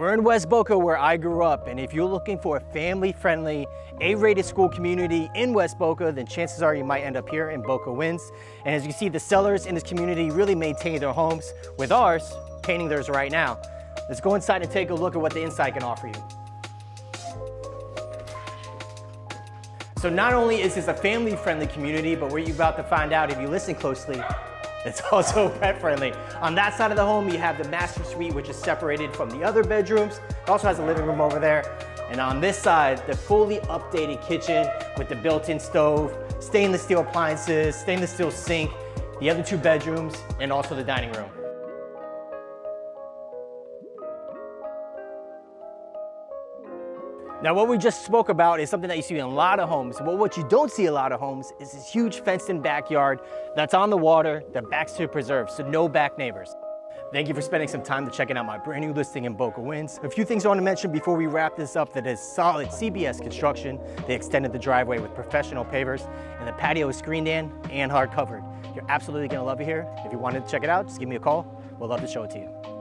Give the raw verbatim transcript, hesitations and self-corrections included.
We're in West Boca, where I grew up, and if you're looking for a family-friendly, A-rated school community in West Boca, then chances are you might end up here in Boca Winds. And as you see, the sellers in this community really maintain their homes, with ours painting theirs right now. Let's go inside and take a look at what the inside can offer you. So not only is this a family-friendly community, but what you're about to find out if you listen closely, it's also pet-friendly. On that side of the home, you have the master suite, which is separated from the other bedrooms. It also has a living room over there. And on this side, the fully updated kitchen with the built-in stove, stainless steel appliances, stainless steel sink, the other two bedrooms, and also the dining room. Now, what we just spoke about is something that you see in a lot of homes. But what you don't see a lot of homes is this huge fenced-in backyard that's on the water, that backs to the preserve, so no back neighbors. Thank you for spending some time to checking out my brand new listing in Boca Winds. A few things I want to mention before we wrap this up that is solid C B S construction. They extended the driveway with professional pavers, and the patio is screened-in and hard covered. You're absolutely going to love it here. If you wanted to check it out, just give me a call. We'll love to show it to you.